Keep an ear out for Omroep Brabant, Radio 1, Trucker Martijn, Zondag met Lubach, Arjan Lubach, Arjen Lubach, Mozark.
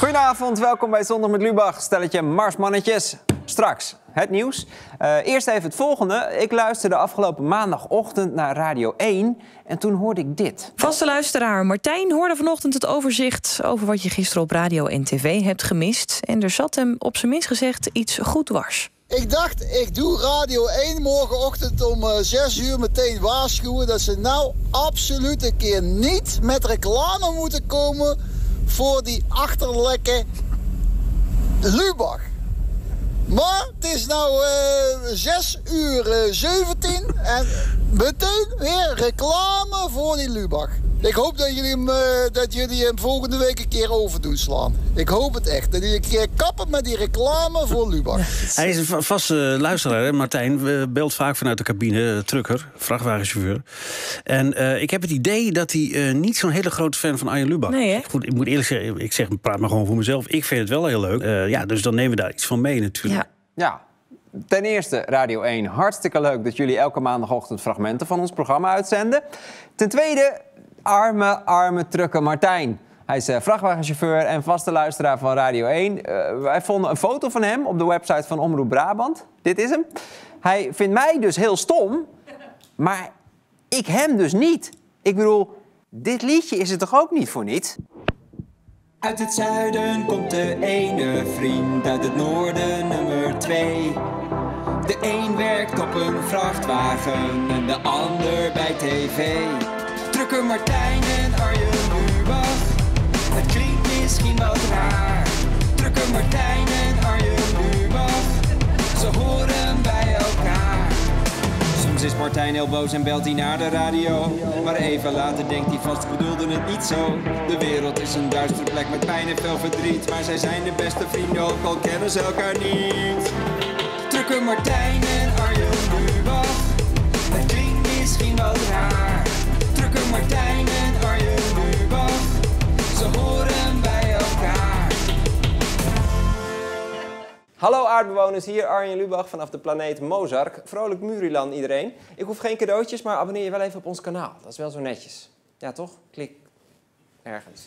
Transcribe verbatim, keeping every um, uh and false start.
Goedenavond, welkom bij Zondag met Lubach. Stelletje Marsmannetjes. Straks het nieuws. Uh, eerst even het volgende. Ik luisterde afgelopen maandagochtend naar Radio één en toen hoorde ik dit. Vaste luisteraar Martijn hoorde vanochtend het overzicht over wat je gisteren op radio en tv hebt gemist. En er zat hem op zijn minst gezegd iets goed dwars. Ik dacht, ik doe Radio één morgenochtend om zes uur meteen waarschuwen dat ze nou absoluut een keer niet met reclame moeten komen voor die achterlijke Lubach. Maar het is nou uh, zes uur zeventien en meteen weer reclame voor die Lubach. Ik hoop dat jullie, hem, uh, dat jullie hem volgende week een keer over doen slaan. Ik hoop het echt. Dat jullie een keer kappen met die reclame voor Lubach. Hij is een vaste uh, luisteraar, hè? Martijn. We belt vaak vanuit de cabine, trucker, vrachtwagenchauffeur. En uh, ik heb het idee dat hij uh, niet zo'n hele grote fan van Arjen Lubach is. Nee, goed, ik moet eerlijk zeggen, ik zeg, praat maar gewoon voor mezelf. Ik vind het wel heel leuk. Uh, ja, dus dan nemen we daar iets van mee natuurlijk. Ja. ja. Ten eerste, Radio één, hartstikke leuk dat jullie elke maandagochtend fragmenten van ons programma uitzenden. Ten tweede, arme, arme Trucker Martijn. Hij is uh, vrachtwagenchauffeur en vaste luisteraar van Radio één. Uh, wij vonden een foto van hem op de website van Omroep Brabant. Dit is hem. Hij vindt mij dus heel stom, maar ik hem dus niet. Ik bedoel, dit liedje is het toch ook niet voor niets? Uit het zuiden komt de ene vriend, uit het noorden nummer twee. De een werkt op een vrachtwagen en de ander bij tv. Trucker Martijn en Arjen Lubach, het klinkt misschien wat raar. Trucker Martijn en Arjen Lubach, ze horen bij elkaar. Soms is Martijn heel boos en belt hij naar de radio. Maar even later denkt hij vast, ik bedoelde het niet zo. De wereld is een duistere plek met pijn en veel verdriet. Maar zij zijn de beste vrienden, ook al kennen ze elkaar niet. Trucker Martijn en Arjen Lubach, het klinkt misschien wat raar. Trucker Martijn en Arjen Lubach, ze horen bij elkaar. Hallo aardbewoners, hier Arjen Lubach vanaf de planeet Mozark. Vrolijk Murilan iedereen. Ik hoef geen cadeautjes, maar abonneer je wel even op ons kanaal. Dat is wel zo netjes. Ja toch? Klik ergens.